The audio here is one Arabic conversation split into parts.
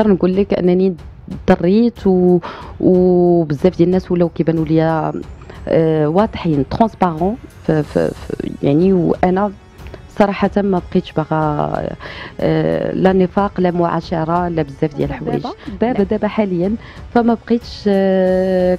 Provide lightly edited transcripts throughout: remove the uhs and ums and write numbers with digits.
نقدر نقول لك انني ضريت وبزاف ديال الناس ولاو كيبانوا ليا واضحين ترونسبارون يعني. وانا صراحه ما بقيتش باغا لا نفاق لا معاشره لا بزاف ديال الحوايج. دابا حاليا فما بقيتش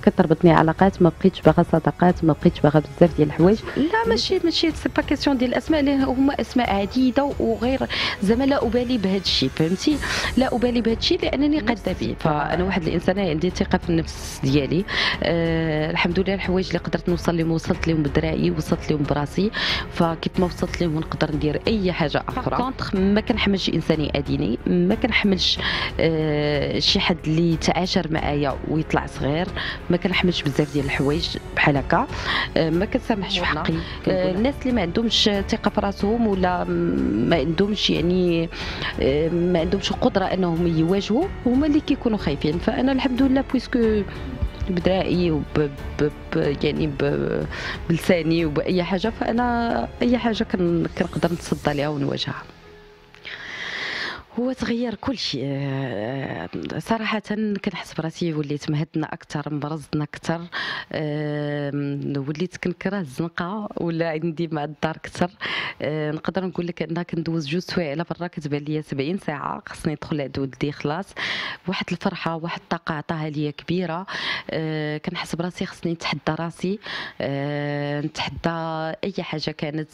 كتربطني علاقات، ما بقيتش باغا صداقات، ما بقيتش باغا بزاف ديال الحوايج. لا ماشي سي با كيسيون ديال الاسماء، اللي هما اسماء عديده وغير زعما لا ابالي بهذا الشيء، فهمتي؟ لا ابالي بهذا الشيء لانني قاده به. فانا واحد الانسانه عندي ثقه في النفس ديالي. الحمد لله الحوايج اللي قدرت نوصل لهم وصلت لهم بدراعي، وصلت لهم براسي، فكيف ما وصلت لهم نقدر ندير اي حاجه اخرى. كونطخ ما كنحملش انسان يأذيني، ما كنحملش شي حد اللي يتعاشر معايا ويطلع صغير، ما كنحملش بزاف ديال الحوايج بحال هكا، ما كنسامحش في حقي. الناس اللي ما عندهمش ثقه في راسهم ولا ما عندهمش يعني ما عندهمش القدره انهم يواجهوا، هما اللي كيكونوا خايفين. فانا الحمد لله بويسكو بدرائي وب يعني بلساني وباي حاجه، فانا اي حاجه كنقدر نتصدى ليها ونواجهها. هو تغير كل شيء صراحه. كنحس براسي وليت مهدنا اكثر، مبرزنا اكثر، وليت كنكره الزنقه ولا عندي مع الدار اكثر. نقدر نقول لك انها كندوز جوج سوايع على برا كتبان ليا 70 ساعه، خصني ندخل عند ولدي خلاص. واحد الفرحه، واحد الطاقه عطاها ليا كبيره. كنحس براسي خصني نتحدى راسي، نتحدى اي حاجه كانت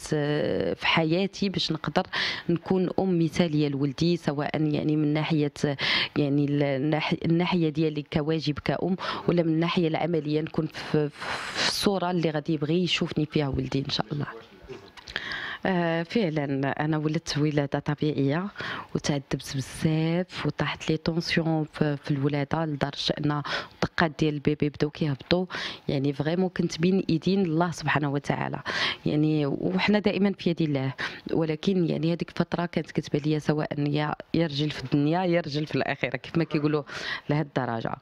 في حياتي باش نقدر نكون ام مثاليه لولدي، سواء يعني من ناحيه يعني الناحيه ديالي كواجب كأم، ولا من الناحيه العمليه نكون في الصوره اللي غادي يبغي يشوفني فيها ولدي ان شاء الله. فعلا انا ولدت ولاده طبيعيه وتعذبت بزاف، وطاحت لي طونسيون في الولاده لدرجه ان الدقات ديال البيبي بداو كيهبطوا، يعني فريمون كنت بين ايدين الله سبحانه وتعالى يعني. وحنا دائما في يد الله، ولكن يعني هذيك الفتره كانت كتبان لي سواء يا رجل في الدنيا يا رجل في الاخره، كيف ما كيقولوا لهذ الدرجه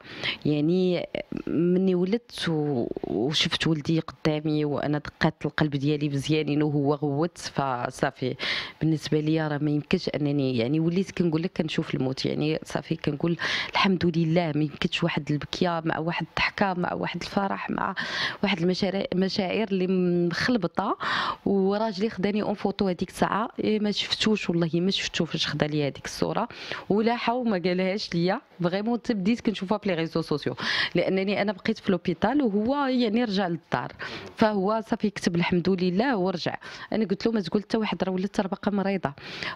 يعني. مني ولدت وشفت ولدي قدامي وانا دقات القلب ديالي مزيانين وهو غوت، فصافي بالنسبه لي راه ما يمكنش انني يعني وليت كنقول لك كنشوف الموت يعني. صافي كنقول الحمد لله، ما يمكنش واحد البكيه مع واحد الضحكه مع واحد الفرح مع واحد المشاعر اللي مخلبطه. وراجلي خداني اون فوتو هذيك الساعه، ما شفتوش والله ما شفتو فاش خدا لي هذيك الصوره ولاحه وما قالهاش ليا. فريمون حتى بديت كنشوفها في لي ريزو سوسيو، لانني انا بقيت في لوبيتال وهو يعني رجع للدار، فهو صافي كتب الحمد لله ورجع. انا قلت له ما تقول حتى واحد راه ولات باقا مريضه.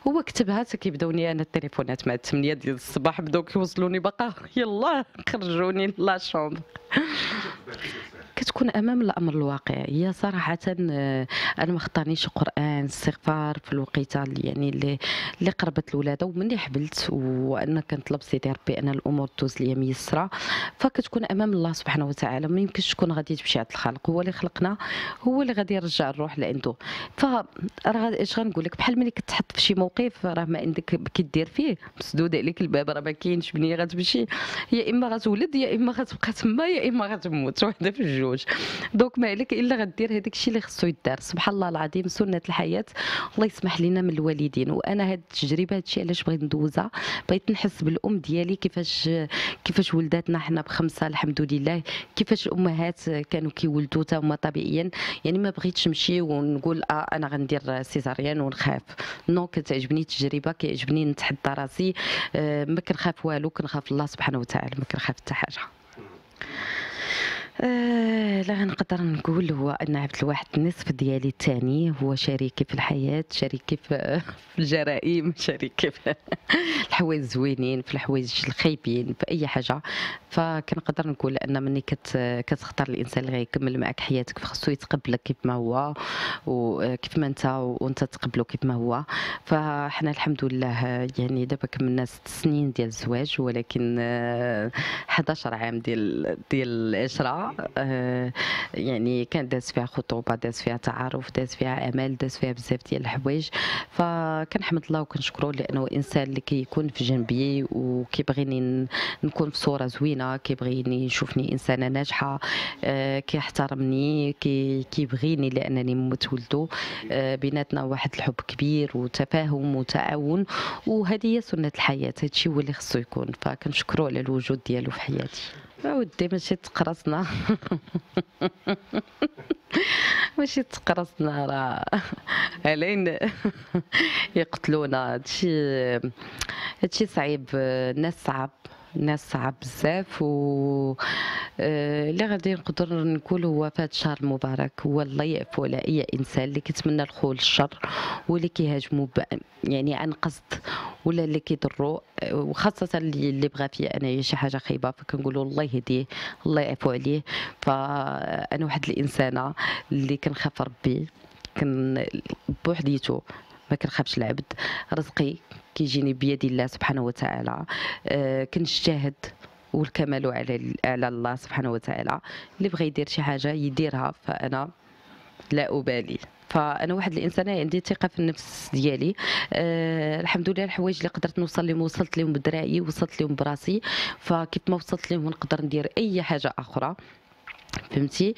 هو كتبها حتى كيبداوني انا التليفونات مع 8 ديال الصباح، بداو كيوصلوني باقا يلاه خرجوني لا شومبر. كتكون امام الامر الواقع. هي صراحه انا ما خطانيش القران الاستغفار في الوقيته اللي يعني اللي قربت الولاده، ومني حبلت وانا كنطلب سيدي ربي ان الامور تدوز ليا ميسره، فكتكون امام الله سبحانه وتعالى. ما يمكنش تكون غادي تمشي عند الخالق، هو اللي خلقنا، هو اللي غادي يرجع الروح لعنده. فراه اش غنقول لك، بحال ملي كتحط في شي موقف راه ما عندك كدير فيه، مسدود عليك الباب، راه ما كاينش بنيه غتمشي، يا اما غتولد يا اما غتبقى تما يا اما غتموت، وحده في الجوج. دونك ما عليك الا غدير هذاك الشيء اللي خصو يدار. سبحان الله العظيم، سنه الحياه الله يسمح لينا من الوالدين. وانا هاد التجربه هادشي علاش بغيت ندوزها، بغيت نحس بالام ديالي كيفاش ولداتنا حنا بخمسه الحمد لله، كيفاش الامهات كانوا كيولدوا تا هما طبيعيا. يعني ما بغيتش نمشي ونقول انا غندير سيزاريان ونخاف، نو كتعجبني التجربه، كيعجبني نتحدى راسي، ما كنخاف والو، كنخاف الله سبحانه وتعالى، ما كنخاف حتى حاجه. لا نقدر نقول هو ان عبد الواحد النصف ديالي الثاني هو شريكي في الحياه، شريكي في الجرائم، شريكي في الحوايج الزوينين، في الحوايج الخايبين، في اي حاجه. فكنقدر نقول ان ملي كتختار الانسان اللي غيكمل معك حياتك، فخصو يتقبلك كيف ما هو وكيف ما انت وانت تقبله كيف ما هو. فحنا الحمد لله يعني دابا كملنا 6 سنين ديال الزواج، ولكن 11 عام ديال العشره. يعني كان داز فيها خطوبه، داز فيها تعارف، داز فيها امال، داز فيها بزاف ديال الحوايج. فكنحمد الله وكنشكرو لانه انسان اللي كيكون في جنبي وكيبغيني نكون في صوره زوينه، كيبغيني يشوفني انسانه ناجحه، كيحترمني، كيبغيني لانني متولدو. بيناتنا واحد الحب كبير وتفاهم وتعاون، وهذه هي سنه الحياه، هادشي هو اللي خصو يكون. فكنشكرو على الوجود ديالو في حياتي. اودي ماشي تقرصنا ماشي تقرصنا، راه هالين يقتلونا. هادشي صعيب، الناس صعب بزاف. و اللي غادي نقدر نقول هو في هذا الشهر المبارك هو الله يعفو على اي انسان اللي كيتمنى الخول الشر واللي كيهاجموا يعني عن قصد ولا اللي كيضروا، وخاصه اللي بغى فيا انايا شي حاجه خايبه، فكنقولوا الله يهديه الله يعفو عليه. فانا واحد الانسانه اللي كنخاف ربي بوحديته، ما كنخافش العبد، رزقي كيجيني بيد الله سبحانه وتعالى. كنجتهد والكمال على الله سبحانه وتعالى، اللي بغى يدير شي حاجه يديرها، فانا لا ابالي. فانا واحد الانسانه عندي ثقه في النفس ديالي. الحمد لله الحوايج اللي قدرت نوصل لهم وصلت لهم بدراعي، وصلت لهم براسي، فكيف ما وصلت لهم نقدر ندير اي حاجه اخرى، فهمتي.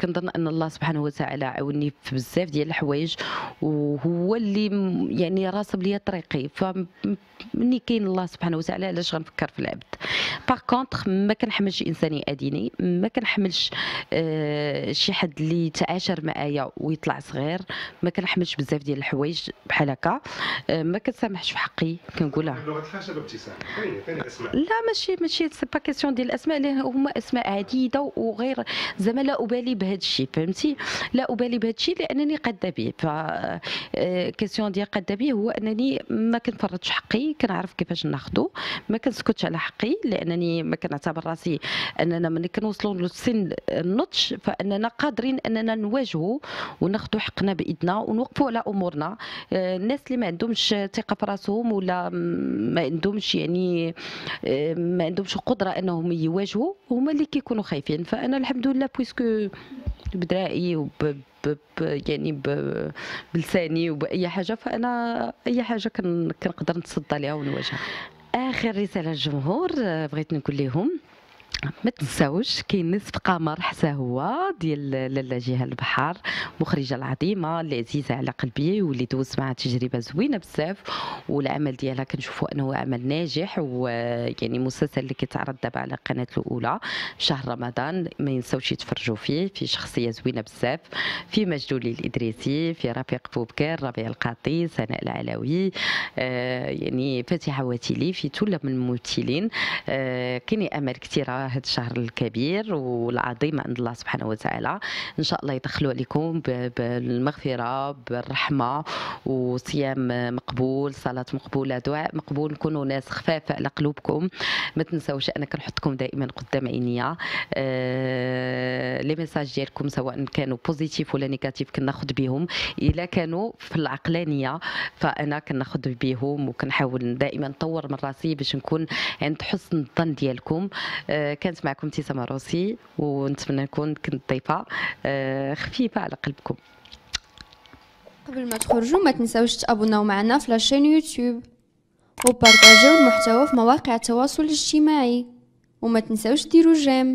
كنظن ان الله سبحانه وتعالى عاوني في بزاف ديال الحوايج، وهو اللي يعني راسب ليا طريقي. فمني كاين الله سبحانه وتعالى علاش غنفكر في العبد. باغ كونطخ ما كنحملش انسان يأذيني، ما كنحملش شي حد اللي يتعاشر معايا ويطلع صغير، ما كنحملش بزاف ديال الحوايج بحال هكا. ما كنسامحش في حقي، كنقولها لا ماشي سي با كيسيون ديال الاسماء، اللي هما اسماء عاديه وغير زعما لا ابالي بهذا الشيء، فهمتي، لا ابالي بهذا الشيء لانني قاده به. ف كيسيون ديال قاده به هو انني ما كنفرطش حقي، كنعرف كيفاش ناخذو، ما كنسكتش على حقي، لانني ما كنعتبر راسي اننا ملي كنوصلوا لسن النضج فاننا قادرين اننا نواجهوا وناخذوا حقنا بايدنا ونوقفوا على امورنا. الناس اللي ما عندهمش ثقه في راسهم ولا ما عندهمش القدره انهم يواجهوا، هما اللي كيكونوا خايفين. فانا الحمد لله بويسكو بدرائي وب يعني بلساني وباي حاجه، فانا اي حاجه كنقدر نتصدى ليها ونواجهها. اخر رساله للجمهور بغيت نقول لهم، ما تنساوش كاين نصف قمر حتى هو ديال لاله جهه البحر، مخرجه العظيمه اللي عزيزه على قلبي واللي دوزت معها تجربه زوينه بزاف، والعمل ديالها كنشوفوا انه عمل ناجح. ويعني مسلسل اللي كيتعرض دابا على قناه الاولى شهر رمضان، ما ينساوش يتفرجوا فيه، في شخصيه زوينه بزاف، في مجدولي الادريسي، في رفيق بوبكر، ربيع القاطي، سناء العلوي، يعني فاتحه واتيلي، في ثله من الممثلين. كاين امل كثيره هذا الشهر الكبير والعظيم عند الله سبحانه وتعالى، ان شاء الله يدخلوا عليكم بالمغفره بالرحمه، وصيام مقبول، صلاه مقبوله، دعاء مقبول. نكونوا ناس خفاف على قلوبكم، ما تنساوش انا كنحطكم دائما قدام عينيا. لي ميساج ديالكم سواء كانوا بوزيتيف ولا نيجاتيف كناخذ بهم، الا كانوا في العقلانيه فانا كناخذ بهم، وكنحاول دائما نطور من راسي باش نكون عند حسن الظن ديالكم. كانت معكم ابتسام العروسي، ونتمنى نكون كنت ضيفه خفيفه على قلبكم. قبل ما تخرجوا ما تنساوش تابوناو معنا في لاشين يوتيوب، وبارطاجيو المحتوى في مواقع التواصل الاجتماعي، وما تنساوش ديروا جيم.